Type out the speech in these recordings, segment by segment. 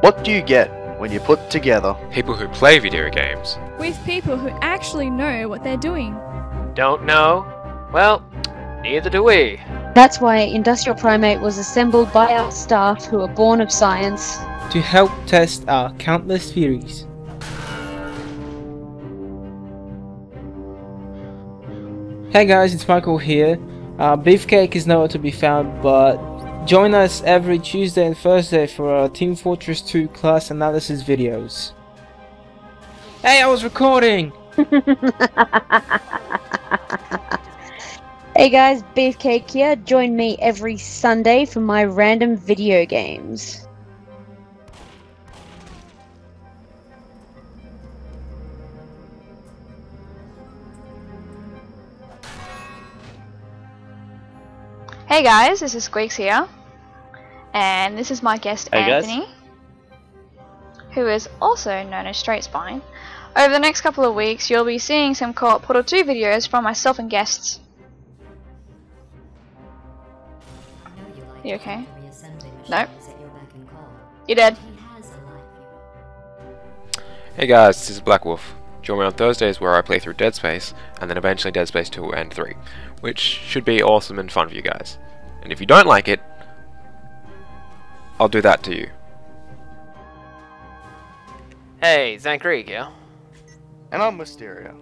What do you get when you put together people who play video games with people who actually know what they're doing? Don't know? Well, neither do we. That's why Industrial Primate was assembled by our staff who are born of science, to help test our countless theories. Hey guys, it's Michael here. Beefcake is nowhere to be found, but join us every Tuesday and Thursday for our Team Fortress 2 class analysis videos. Hey, I was recording! Hey guys, Beefcake here. Join me every Sunday for my random video games. Hey guys, this is Squeaks here, and this is my guest Anthony, who is also known as Straight Spine. Over the next couple of weeks, you'll be seeing some co-op Puddle 2 videos from myself and guests. You okay? Nope. You're dead. Hey guys, this is Black Wolf. Join me on Thursdays where I play through Dead Space, and then eventually Dead Space 2 and 3, which should be awesome and fun for you guys. And if you don't like it, I'll do that to you. Hey, Xankrieg here. And I'm Wystiria.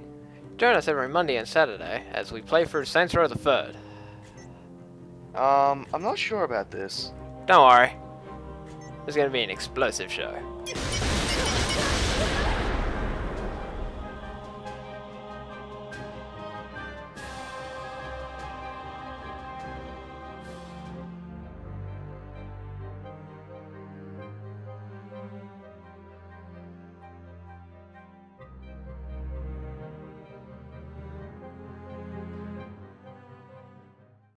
Join us every Monday and Saturday as we play through Saints Row the Third. I'm not sure about this. Don't worry. It's going to be an explosive show.